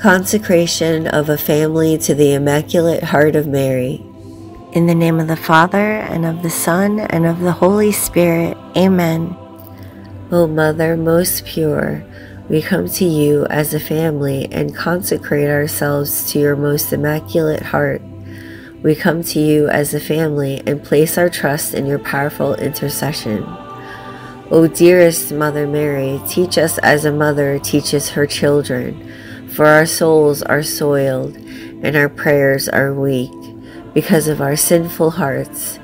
Consecration of a family to the Immaculate Heart of Mary. In the name of the Father, and of the Son, and of the Holy Spirit. Amen. O Mother most pure, we come to you as a family and consecrate ourselves to your most immaculate heart. We come to you as a family and place our trust in your powerful intercession. O dearest Mother Mary, teach us as a mother teaches her children. For our souls are soiled, and our prayers are weak, because of our sinful hearts.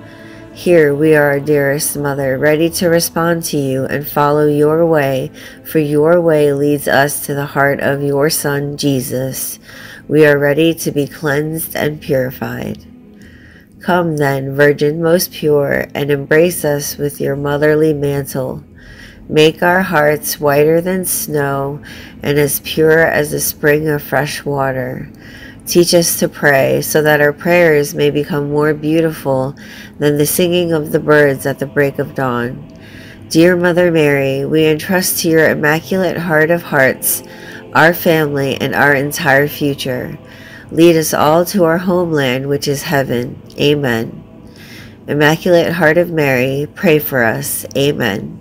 Here we are, dearest Mother, ready to respond to you and follow your way, for your way leads us to the heart of your Son, Jesus. We are ready to be cleansed and purified. Come then, Virgin most pure, and embrace us with your motherly mantle. Make our hearts whiter than snow and as pure as a spring of fresh water. Teach us to pray so that our prayers may become more beautiful than the singing of the birds at the break of dawn. Dear Mother Mary, we entrust to your Immaculate Heart of Hearts, our family and our entire future. Lead us all to our homeland, which is heaven. Amen. Immaculate Heart of Mary, pray for us. Amen.